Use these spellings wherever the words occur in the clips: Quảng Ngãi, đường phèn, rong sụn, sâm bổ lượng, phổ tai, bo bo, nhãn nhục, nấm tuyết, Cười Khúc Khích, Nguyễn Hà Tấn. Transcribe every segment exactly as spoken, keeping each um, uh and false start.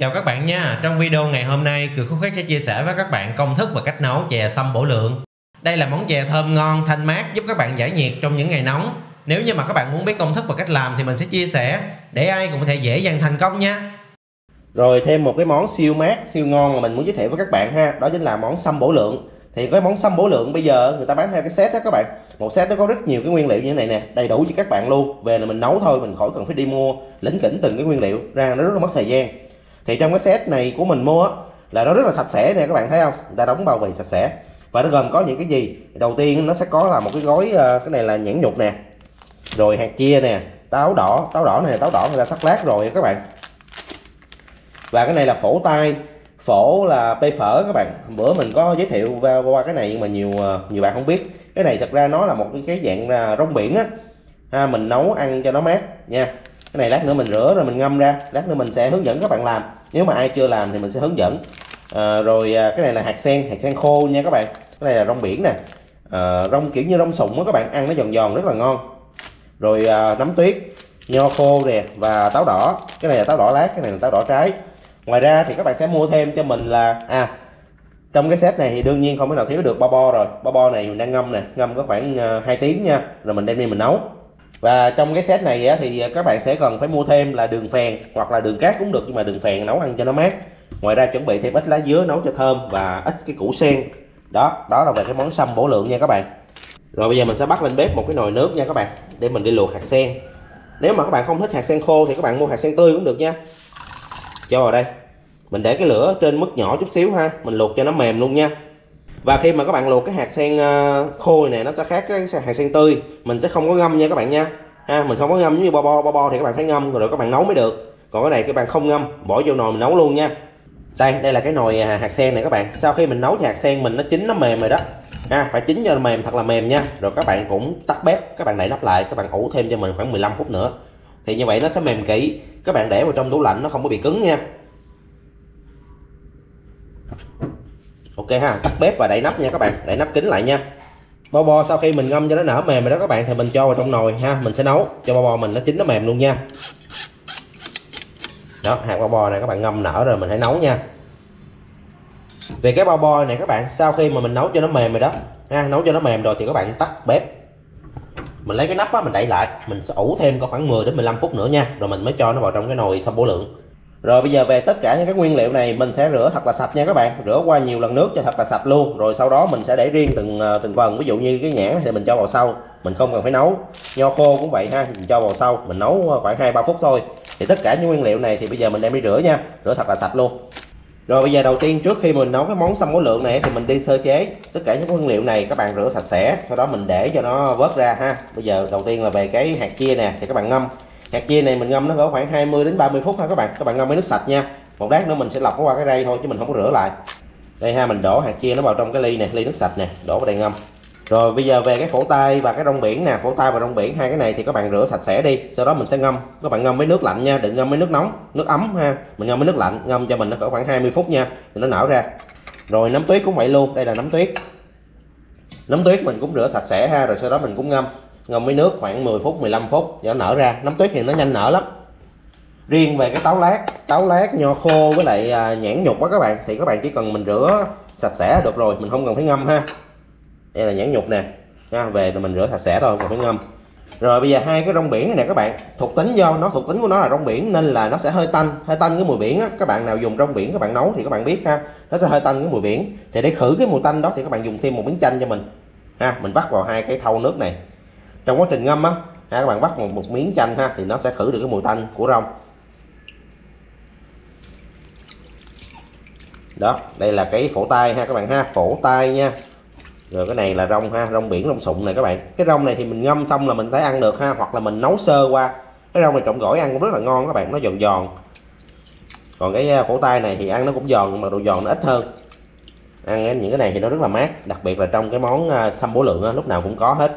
Chào các bạn nha, trong video ngày hôm nay Cười Khúc Khích sẽ chia sẻ với các bạn công thức và cách nấu chè sâm bổ lượng. Đây là món chè thơm ngon, thanh mát giúp các bạn giải nhiệt trong những ngày nóng. Nếu như mà các bạn muốn biết công thức và cách làm thì mình sẽ chia sẻ để ai cũng có thể dễ dàng thành công nha. Rồi thêm một cái món siêu mát, siêu ngon mà mình muốn giới thiệu với các bạn ha, đó chính là món sâm bổ lượng. Thì cái món sâm bổ lượng bây giờ người ta bán theo cái set đó các bạn. Một set nó có rất nhiều cái nguyên liệu như thế này nè, đầy đủ cho các bạn luôn. Về là mình nấu thôi, mình khỏi cần phải đi mua lỉnh kỉnh từng cái nguyên liệu ra, nó rất là mất thời gian. Thì trong cái set này của mình mua là nó rất là sạch sẽ nè, các bạn thấy không, người ta đóng bao bì sạch sẽ. Và nó gồm có những cái gì? Đầu tiên nó sẽ có là một cái gói, cái này là nhãn nhục nè, rồi hạt chia nè, táo đỏ, táo đỏ này táo đỏ người ta sắc lát rồi các bạn. Và cái này là phổ tai, phổ là pê phở các bạn. Hôm bữa mình có giới thiệu qua cái này mà nhiều nhiều bạn không biết. Cái này thật ra nó là một cái dạng rong biển á, ha, mình nấu ăn cho nó mát nha. Cái này lát nữa mình rửa rồi mình ngâm ra, lát nữa mình sẽ hướng dẫn các bạn làm. Nếu mà ai chưa làm thì mình sẽ hướng dẫn. À, rồi cái này là hạt sen, hạt sen khô nha các bạn. Cái này là rong biển nè, à, rong kiểu như rong sụng á các bạn, ăn nó giòn giòn rất là ngon. Rồi à, nấm tuyết, nho khô nè và táo đỏ. Cái này là táo đỏ lát, cái này là táo đỏ trái. Ngoài ra thì các bạn sẽ mua thêm cho mình là à trong cái set này thì đương nhiên không thể nào thiếu được bo bo rồi. Bo bo này mình đang ngâm nè, ngâm có khoảng hai tiếng nha, rồi mình đem đi mình nấu. Và trong cái set này thì các bạn sẽ cần phải mua thêm là đường phèn hoặc là đường cát cũng được, nhưng mà đường phèn nấu ăn cho nó mát. Ngoài ra chuẩn bị thêm ít lá dứa nấu cho thơm và ít cái củ sen. Đó, đó là về cái món sâm bổ lượng nha các bạn. Rồi bây giờ mình sẽ bắt lên bếp một cái nồi nước nha các bạn, để mình đi luộc hạt sen. Nếu mà các bạn không thích hạt sen khô thì các bạn mua hạt sen tươi cũng được nha. Cho vào đây. Mình để cái lửa trên mức nhỏ chút xíu ha, mình luộc cho nó mềm luôn nha. Và khi mà các bạn luộc cái hạt sen khô này nó sẽ khác cái hạt sen tươi, mình sẽ không có ngâm nha các bạn nha. Ha, mình không có ngâm giống như bo bo bo bo thì các bạn phải ngâm rồi, rồi các bạn nấu mới được. Còn cái này các bạn không ngâm, bỏ vô nồi mình nấu luôn nha. Đây, đây là cái nồi hạt sen này các bạn. Sau khi mình nấu thì hạt sen mình nó chín nó mềm rồi đó. Ha, phải chín cho mềm thật là mềm nha. Rồi các bạn cũng tắt bếp, các bạn đậy nắp lại, các bạn ủ thêm cho mình khoảng mười lăm phút nữa. Thì như vậy nó sẽ mềm kỹ. Các bạn để vào trong tủ lạnh nó không có bị cứng nha. Ok ha, tắt bếp và đậy nắp nha các bạn, đậy nắp kín lại nha. Bo bo sau khi mình ngâm cho nó nở mềm rồi đó các bạn thì mình cho vào trong nồi ha, mình sẽ nấu cho bo bo mình nó chín nó mềm luôn nha. Đó, hạt bo bo này các bạn ngâm nở rồi mình hãy nấu nha. Về cái bo bo này các bạn, sau khi mà mình nấu cho nó mềm rồi đó, ha, nấu cho nó mềm rồi thì các bạn tắt bếp. Mình lấy cái nắp á mình đậy lại, mình sẽ ủ thêm có khoảng mười đến mười lăm phút nữa nha, rồi mình mới cho nó vào trong cái nồi sâm bổ lượng. Rồi bây giờ về tất cả những các nguyên liệu này mình sẽ rửa thật là sạch nha các bạn, rửa qua nhiều lần nước cho thật là sạch luôn. Rồi sau đó mình sẽ để riêng từng từng phần, ví dụ như cái nhãn này thì mình cho vào sau, mình không cần phải nấu. Nho khô cũng vậy ha, mình cho vào sau, mình nấu khoảng hai ba phút thôi. Thì tất cả những nguyên liệu này thì bây giờ mình đem đi rửa nha, rửa thật là sạch luôn. Rồi bây giờ đầu tiên trước khi mình nấu cái món sâm bổ lượng này thì mình đi sơ chế tất cả những nguyên liệu này, các bạn rửa sạch sẽ, sau đó mình để cho nó vớt ra ha. Bây giờ đầu tiên là về cái hạt chia nè, thì các bạn ngâm. Hạt chia này mình ngâm nó có khoảng hai mươi đến ba mươi phút ha các bạn. Các bạn ngâm với nước sạch nha. Một lát nữa mình sẽ lọc qua cái rây thôi chứ mình không có rửa lại. Đây ha, mình đổ hạt chia nó vào trong cái ly nè, ly nước sạch nè, đổ vào đây ngâm. Rồi bây giờ về cái phổ tai và cái rong biển nè, phổ tai và rong biển hai cái này thì các bạn rửa sạch sẽ đi. Sau đó mình sẽ ngâm. Các bạn ngâm với nước lạnh nha, đừng ngâm với nước nóng, nước ấm ha. Mình ngâm với nước lạnh, ngâm cho mình nó cỡ khoảng hai mươi phút nha, thì nó nở ra. Rồi nấm tuyết cũng vậy luôn, đây là nấm tuyết. Nấm tuyết mình cũng rửa sạch sẽ ha, rồi sau đó mình cũng ngâm. Ngâm với nước khoảng mười phút mười lăm phút cho nở ra. Nấm tuyết thì nó nhanh nở lắm. Riêng về cái táo lát, táo lát, nho khô với lại nhãn nhục á các bạn, thì các bạn chỉ cần mình rửa sạch sẽ được rồi, mình không cần phải ngâm ha. Đây là nhãn nhục nè ha, về rồi mình rửa sạch sẽ rồi không phải ngâm. Rồi bây giờ hai cái rong biển này nè các bạn, thuộc tính do nó thuộc tính của nó là rong biển nên là nó sẽ hơi tanh, hơi tanh cái mùi biển á. Các bạn nào dùng rong biển các bạn nấu thì các bạn biết ha, nó sẽ hơi tanh cái mùi biển. Thì để khử cái mùi tanh đó thì các bạn dùng thêm một miếng chanh cho mình ha, mình vắt vào hai cái thau nước này. Trong quá trình ngâm á, ha, các bạn bắt một, một miếng chanh ha, thì nó sẽ khử được cái mùi tanh của rong. Đó, đây là cái phổ tai ha các bạn ha, phổ tai nha. Rồi cái này là rong ha, rong biển, rong sụng này các bạn. Cái rong này thì mình ngâm xong là mình thấy ăn được ha, hoặc là mình nấu sơ qua. Cái rong này trộn gỏi ăn cũng rất là ngon các bạn, nó giòn giòn. Còn cái phổ tai này thì ăn nó cũng giòn nhưng mà độ giòn nó ít hơn. Ăn những cái này thì nó rất là mát, đặc biệt là trong cái món sâm bổ lượng á, lúc nào cũng có hết.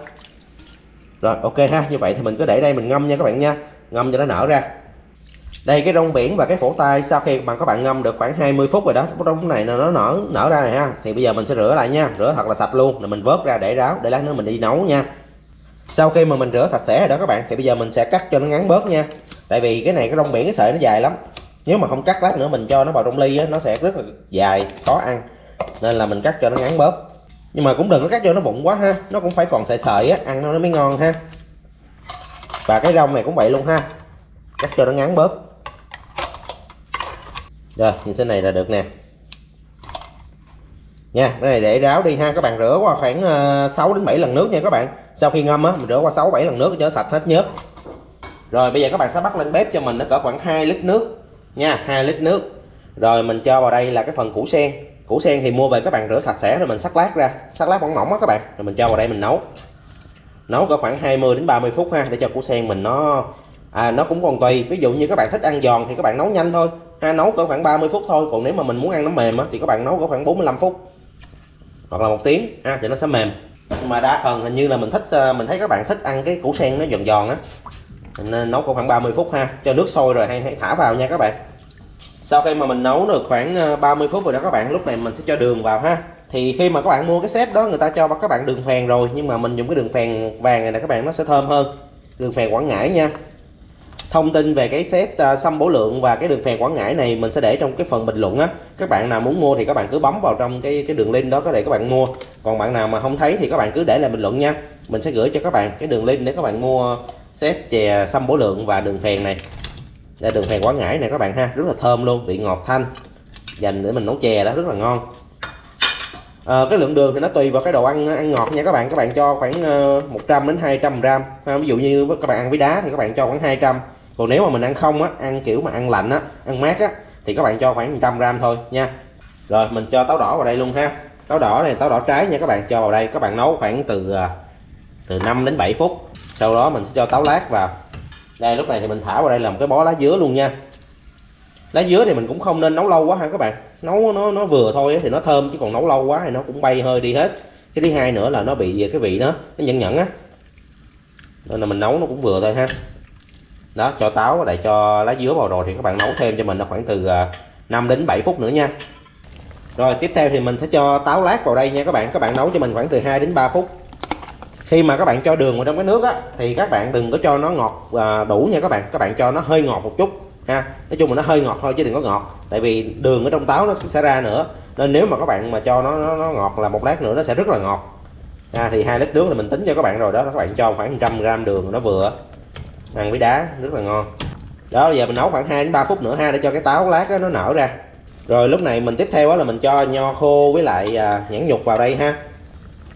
Rồi ok ha, như vậy thì mình cứ để đây mình ngâm nha các bạn nha, ngâm cho nó nở ra. Đây cái rong biển và cái phổ tai sau khi mà các bạn ngâm được khoảng hai mươi phút rồi đó, trong này nó nở nở ra này ha, thì bây giờ mình sẽ rửa lại nha, rửa thật là sạch luôn, rồi mình vớt ra để ráo, để lát nữa mình đi nấu nha. Sau khi mà mình rửa sạch sẽ rồi đó các bạn, thì bây giờ mình sẽ cắt cho nó ngắn bớt nha. Tại vì cái này cái rong biển cái sợi nó dài lắm, Nếu mà không cắt lát nữa mình cho nó vào trong ly á, nó sẽ rất là dài, khó ăn. Nên là mình cắt cho nó ngắn bớp. Nhưng mà cũng đừng có cắt cho nó vụn quá ha, nó cũng phải còn sợi sợi á, ăn nó mới ngon ha. Và cái rong này cũng vậy luôn ha, cắt cho nó ngắn bớp. Rồi, như thế này là được nè. Nha, cái này để ráo đi ha, các bạn rửa qua khoảng sáu đến bảy lần nước nha các bạn. Sau khi ngâm á, mình rửa qua sáu bảy lần nước cho nó sạch hết nhớt. Rồi bây giờ các bạn sẽ bắt lên bếp cho mình nó cỡ khoảng hai lít nước nha, hai lít nước. Rồi mình cho vào đây là cái phần củ sen. Củ sen thì mua về các bạn rửa sạch sẽ rồi mình sắc lát ra, sắc lát mỏng mỏng á các bạn. Rồi mình cho vào đây mình nấu. Nấu cỡ khoảng hai mươi đến ba mươi phút ha, để cho củ sen mình nó à, nó cũng còn tùy. Ví dụ như các bạn thích ăn giòn thì các bạn nấu nhanh thôi ha, nấu cỡ khoảng ba mươi phút thôi. Còn nếu mà mình muốn ăn nó mềm á thì các bạn nấu cỡ khoảng bốn mươi lăm phút hoặc là một tiếng ha, thì nó sẽ mềm. Nhưng mà đa phần hình như là mình thích, mình thấy các bạn thích ăn cái củ sen nó giòn giòn á, nên nấu khoảng ba mươi phút ha, cho nước sôi rồi hay, hay thả vào nha các bạn. Sau khi mà mình nấu được khoảng ba mươi phút rồi đó các bạn, lúc này mình sẽ cho đường vào ha. Thì khi mà các bạn mua cái set đó người ta cho các bạn đường phèn rồi, nhưng mà mình dùng cái đường phèn vàng này nè các bạn, nó sẽ thơm hơn. Đường phèn Quảng Ngãi nha. Thông tin về cái set sâm bổ lượng và cái đường phèn Quảng Ngãi này mình sẽ để trong cái phần bình luận á. Các bạn nào muốn mua thì các bạn cứ bấm vào trong cái cái đường link đó để các bạn mua. Còn bạn nào mà không thấy thì các bạn cứ để lại bình luận nha. Mình sẽ gửi cho các bạn cái đường link để các bạn mua set chè sâm bổ lượng và đường phèn này. Đây, đường phèn Quảng Ngãi này các bạn ha, rất là thơm luôn, vị ngọt thanh, dành để mình nấu chè đó, rất là ngon. À, cái lượng đường thì nó tùy vào cái đồ ăn ăn ngọt nha các bạn. Các bạn cho khoảng một trăm đến hai trăm gram. À, ví dụ như các bạn ăn với đá thì các bạn cho khoảng hai trăm. Còn nếu mà mình ăn không á, ăn kiểu mà ăn lạnh á, ăn mát á, thì các bạn cho khoảng một trăm gram thôi nha. Rồi mình cho táo đỏ vào đây luôn ha. Táo đỏ này, táo đỏ trái nha các bạn, cho vào đây. Các bạn nấu khoảng từ từ năm đến bảy phút. Sau đó mình sẽ cho táo lát vào. Đây, lúc này thì mình thả vào đây làm cái bó lá dứa luôn nha. Lá dứa thì mình cũng không nên nấu lâu quá ha các bạn. Nấu nó nó vừa thôi thì nó thơm, chứ còn nấu lâu quá thì nó cũng bay hơi đi hết. Cái thứ hai nữa là nó bị cái vị đó, nó nhẫn nhẫn á. Nên là mình nấu nó cũng vừa thôi ha. Đó, cho táo và lại cho lá dứa vào rồi thì các bạn nấu thêm cho mình nó khoảng từ năm đến bảy phút nữa nha. Rồi tiếp theo thì mình sẽ cho táo lát vào đây nha các bạn. Các bạn nấu cho mình khoảng từ hai đến ba phút. Khi mà các bạn cho đường vào trong cái nước á thì các bạn đừng có cho nó ngọt đủ nha các bạn. Các bạn cho nó hơi ngọt một chút ha. Nói chung là nó hơi ngọt thôi chứ đừng có ngọt. Tại vì đường ở trong táo nó sẽ ra nữa. Nên nếu mà các bạn mà cho nó nó, nó ngọt là một lát nữa nó sẽ rất là ngọt. Ha, thì hai lít nước là mình tính cho các bạn rồi đó. Các bạn cho khoảng một trăm gram đường nó vừa. Ăn với đá rất là ngon. Đó, giờ mình nấu khoảng hai đến ba phút nữa ha để cho cái táo lát đó, nó nở ra. Rồi lúc này mình tiếp theo á là mình cho nho khô với lại nhãn nhục vào đây ha.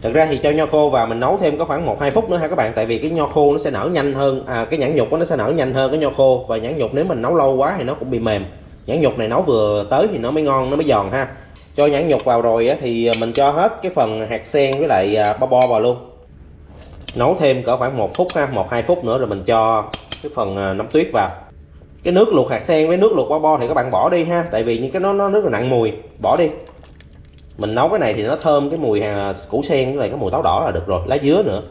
Thật ra thì cho nho khô và mình nấu thêm có khoảng một hai phút nữa ha các bạn, tại vì cái nho khô nó sẽ nở nhanh hơn, à, cái nhãn nhục nó sẽ nở nhanh hơn cái nho khô. Và nhãn nhục nếu mình nấu lâu quá thì nó cũng bị mềm. Nhãn nhục này nấu vừa tới thì nó mới ngon, nó mới giòn ha. Cho nhãn nhục vào rồi á, thì mình cho hết cái phần hạt sen với lại bo bo vào luôn. Nấu thêm cỡ khoảng một phút ha, một hai phút nữa rồi mình cho cái phần nấm tuyết vào. Cái nước luộc hạt sen với nước luộc bo bo thì các bạn bỏ đi ha, tại vì những cái nó nó rất là nặng mùi, bỏ đi. Mình nấu cái này thì nó thơm cái mùi củ sen với lại cái mùi táo đỏ là được rồi, lá dứa nữa.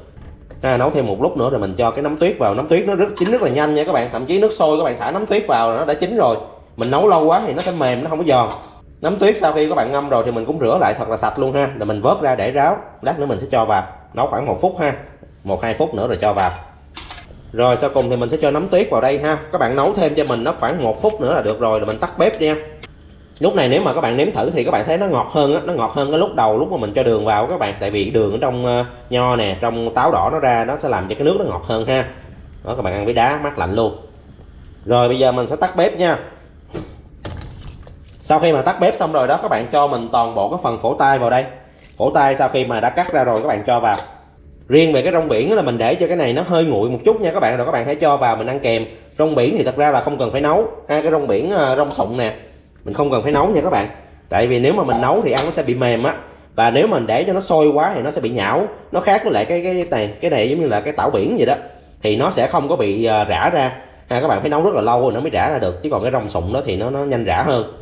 À, nấu thêm một lúc nữa rồi mình cho cái nấm tuyết vào. Nấm tuyết nó rất chín rất là nhanh nha các bạn, thậm chí nước sôi các bạn thả nấm tuyết vào là nó đã chín rồi. Mình nấu lâu quá thì nó sẽ mềm, nó không có giòn. Nấm tuyết sau khi các bạn ngâm rồi thì mình cũng rửa lại thật là sạch luôn ha, rồi mình vớt ra để ráo. Lát nữa mình sẽ cho vào, nấu khoảng một phút ha, một hai phút nữa rồi cho vào. Rồi sau cùng thì mình sẽ cho nấm tuyết vào đây ha. Các bạn nấu thêm cho mình nó khoảng một phút nữa là được rồi, rồi mình tắt bếp nha. Lúc này nếu mà các bạn nếm thử thì các bạn thấy nó ngọt hơn á, nó ngọt hơn cái lúc đầu lúc mà mình cho đường vào các bạn, tại vì đường ở trong nho nè, trong táo đỏ nó ra nó sẽ làm cho cái nước nó ngọt hơn ha. Đó, các bạn ăn với đá mát lạnh luôn. Rồi bây giờ mình sẽ tắt bếp nha. Sau khi mà tắt bếp xong rồi đó các bạn cho mình toàn bộ cái phần phổ tai vào đây. Phổ tai sau khi mà đã cắt ra rồi các bạn cho vào. Riêng về cái rong biển là mình để cho cái này nó hơi nguội một chút nha các bạn, rồi các bạn hãy cho vào mình ăn kèm. Rong biển thì thật ra là không cần phải nấu ha, cái rong biển rong sụn nè mình không cần phải nấu nha các bạn, tại vì nếu mà mình nấu thì ăn nó sẽ bị mềm á, và nếu mình để cho nó sôi quá thì nó sẽ bị nhão. Nó khác với lại cái cái này, cái này giống như là cái tảo biển vậy đó, thì nó sẽ không có bị rã ra ha, các bạn phải nấu rất là lâu rồi nó mới rã ra được, chứ còn cái rong sụn đó thì nó nó nhanh rã hơn.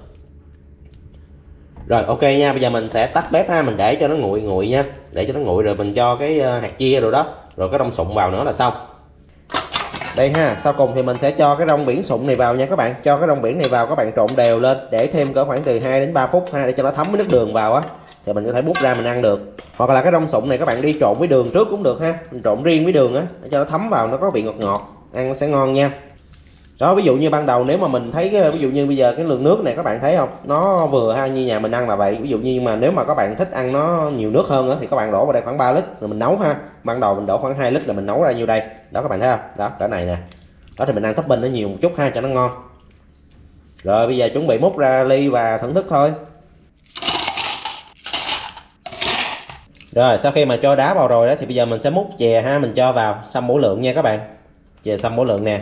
Rồi ok nha, bây giờ mình sẽ tắt bếp ha, mình để cho nó nguội nguội nha, để cho nó nguội rồi mình cho cái hạt chia rồi đó, rồi cái rong sụn vào nữa là xong. Đây ha, sau cùng thì mình sẽ cho cái rong biển sụn này vào nha các bạn. Cho cái rong biển này vào các bạn trộn đều lên, để thêm cỡ khoảng từ hai đến ba phút ha, để cho nó thấm với nước đường vào á, thì mình có thể bút ra mình ăn được. Hoặc là cái rong sụn này các bạn đi trộn với đường trước cũng được ha, mình trộn riêng với đường á, để cho nó thấm vào nó có vị ngọt ngọt, ăn nó sẽ ngon nha. Đó, ví dụ như ban đầu nếu mà mình thấy cái, ví dụ như bây giờ cái lượng nước này các bạn thấy không, nó vừa ha, như nhà mình ăn là vậy. Ví dụ như mà nếu mà các bạn thích ăn nó nhiều nước hơn đó, thì các bạn đổ vào đây khoảng ba lít rồi mình nấu ha. Ban đầu mình đổ khoảng hai lít là mình nấu ra nhiêu đây. Đó các bạn thấy không, đó cỡ này nè. Đó thì mình ăn topping nó nhiều một chút ha cho nó ngon. Rồi bây giờ chuẩn bị múc ra ly và thưởng thức thôi. Rồi sau khi mà cho đá vào rồi đó thì bây giờ mình sẽ múc chè ha, mình cho vào xăm mỗi lượng nha các bạn. Chè xăm mỗi lượng nè.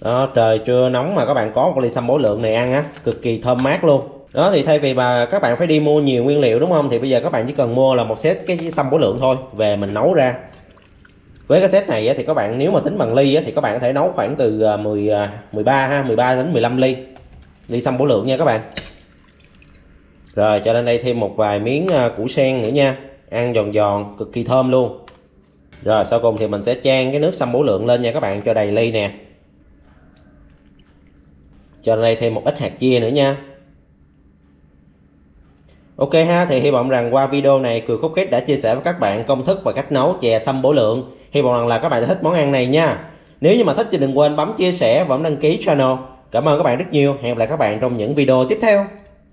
Đó, trời trưa nóng mà các bạn có một ly sâm bổ lượng này ăn á, cực kỳ thơm mát luôn. Đó thì thay vì mà các bạn phải đi mua nhiều nguyên liệu đúng không, thì bây giờ các bạn chỉ cần mua là một set cái sâm bổ lượng thôi, về mình nấu ra. Với cái set này thì các bạn nếu mà tính bằng ly thì các bạn có thể nấu khoảng từ mười, mười ba ha, mười ba đến mười lăm ly ly sâm bổ lượng nha các bạn. Rồi cho lên đây thêm một vài miếng củ sen nữa nha, ăn giòn giòn cực kỳ thơm luôn. Rồi sau cùng thì mình sẽ chan cái nước sâm bổ lượng lên nha các bạn, cho đầy ly nè. Cho đây thêm một ít hạt chia nữa nha. Ok ha, thì hy vọng rằng qua video này Cười Khúc Khích đã chia sẻ với các bạn công thức và cách nấu chè sâm bổ lượng. Hy vọng rằng là các bạn đã thích món ăn này nha. Nếu như mà thích thì đừng quên bấm chia sẻ và bấm đăng ký channel. Cảm ơn các bạn rất nhiều. Hẹn gặp lại các bạn trong những video tiếp theo.